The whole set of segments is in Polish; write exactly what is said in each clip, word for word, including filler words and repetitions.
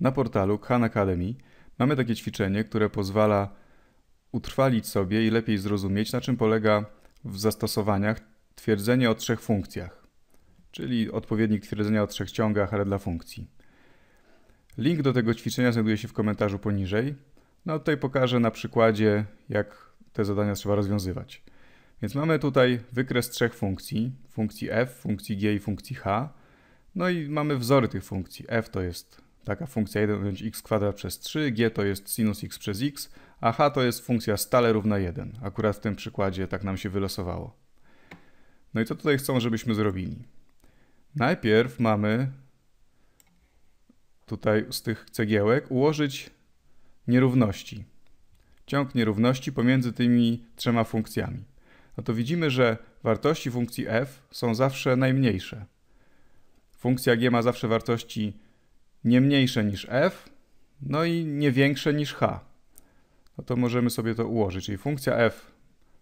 Na portalu Khan Academy mamy takie ćwiczenie, które pozwala utrwalić sobie i lepiej zrozumieć, na czym polega w zastosowaniach twierdzenie o trzech funkcjach, czyli odpowiednik twierdzenia o trzech ciągach, ale dla funkcji. Link do tego ćwiczenia znajduje się w komentarzu poniżej. No tutaj pokażę na przykładzie, jak te zadania trzeba rozwiązywać. Więc mamy tutaj wykres trzech funkcji, funkcji f, funkcji g i funkcji h. No i mamy wzory tych funkcji. F to jest taka funkcja jeden odjąć x kwadrat przez trzy, g to jest sinus x przez x, a h to jest funkcja stale równa jeden. Akurat w tym przykładzie tak nam się wylosowało. No i co tutaj chcą, żebyśmy zrobili? Najpierw mamy tutaj z tych cegiełek ułożyć nierówności. Ciąg nierówności pomiędzy tymi trzema funkcjami. No to widzimy, że wartości funkcji f są zawsze najmniejsze. Funkcja g ma zawsze wartości nie mniejsze niż f, no i nie większe niż h. No to możemy sobie to ułożyć, czyli funkcja f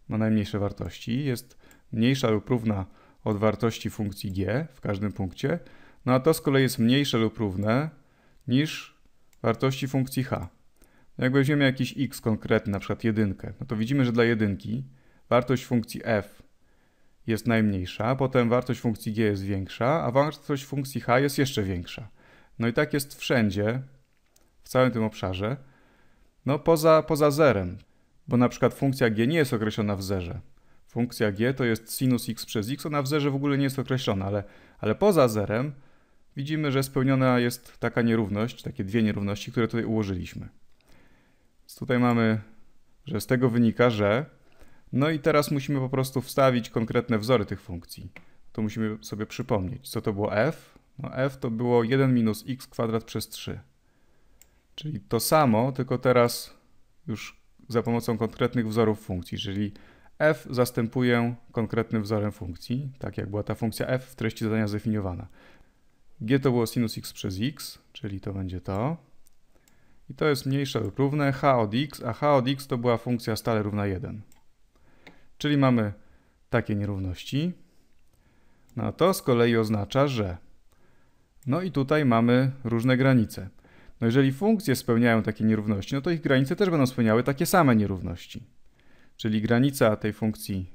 ma najmniejsze wartości, jest mniejsza lub równa od wartości funkcji g w każdym punkcie, no a to z kolei jest mniejsze lub równe niż wartości funkcji h. No jak weźmiemy jakiś x konkretny, na przykład jedynkę, no to widzimy, że dla jedynki wartość funkcji f jest najmniejsza, potem wartość funkcji g jest większa, a wartość funkcji h jest jeszcze większa. No i tak jest wszędzie, w całym tym obszarze, no poza, poza zerem, bo na przykład funkcja g nie jest określona w zerze. Funkcja g to jest sinus x przez x, ona w zerze w ogóle nie jest określona, ale, ale poza zerem widzimy, że spełniona jest taka nierówność, takie dwie nierówności, które tutaj ułożyliśmy. Więc tutaj mamy, że z tego wynika, że... No i teraz musimy po prostu wstawić konkretne wzory tych funkcji. To musimy sobie przypomnieć, co to było f. No f to było jeden minus x kwadrat przez trzy. Czyli to samo, tylko teraz już za pomocą konkretnych wzorów funkcji, czyli f zastępuję konkretnym wzorem funkcji, tak jak była ta funkcja f w treści zadania zdefiniowana. G to było sinus x przez x, czyli to będzie to. I to jest mniejsze lub równe h od x, a h od x to była funkcja stale równa jeden. Czyli mamy takie nierówności. No to z kolei oznacza, że... No i tutaj mamy różne granice. No jeżeli funkcje spełniają takie nierówności, no to ich granice też będą spełniały takie same nierówności. Czyli granica tej funkcji,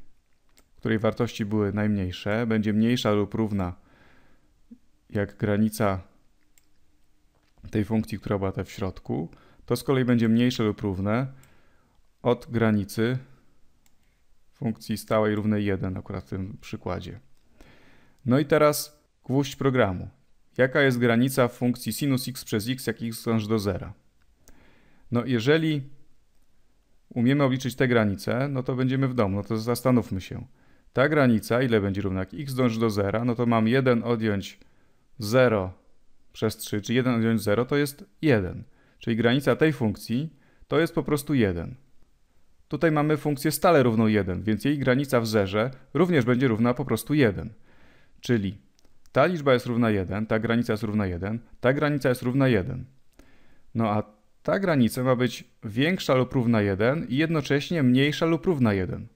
której wartości były najmniejsze, będzie mniejsza lub równa jak granica tej funkcji, która była ta w środku. To z kolei będzie mniejsze lub równe od granicy funkcji stałej równej jeden, akurat w tym przykładzie. No i teraz gwóźdź programu. Jaka jest granica funkcji sinus x przez x, jak x dąży do zera? No jeżeli umiemy obliczyć te granice, no to będziemy w domu, no to zastanówmy się. Ta granica, ile będzie równa? Jak x dąży do zera, no to mam jeden odjąć zero przez trzy, czyli jeden odjąć zero to jest jeden. Czyli granica tej funkcji to jest po prostu jeden. Tutaj mamy funkcję stale równą jeden, więc jej granica w zerze również będzie równa po prostu jeden. Czyli ta liczba jest równa jeden, ta granica jest równa jeden, ta granica jest równa jeden. No a ta granica ma być większa lub równa jeden i jednocześnie mniejsza lub równa jeden.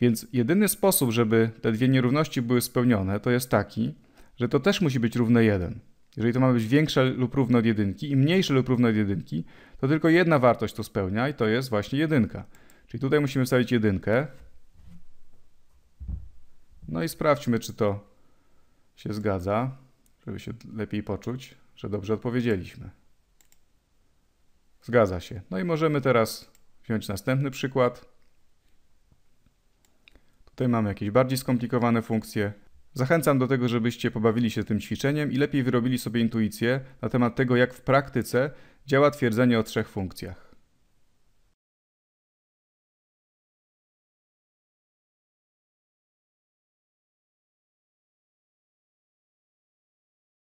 Więc jedyny sposób, żeby te dwie nierówności były spełnione, to jest taki, że to też musi być równe jeden. Jeżeli to ma być większe lub równe od jedynki i mniejsze lub równe od jedynki, to tylko jedna wartość to spełnia i to jest właśnie jedynka. Czyli tutaj musimy wstawić jedynkę. No i sprawdźmy, czy to się zgadza, żeby się lepiej poczuć, że dobrze odpowiedzieliśmy. Zgadza się. No i możemy teraz wziąć następny przykład. Tutaj mamy jakieś bardziej skomplikowane funkcje. Zachęcam do tego, żebyście pobawili się tym ćwiczeniem i lepiej wyrobili sobie intuicję na temat tego, jak w praktyce działa twierdzenie o trzech funkcjach.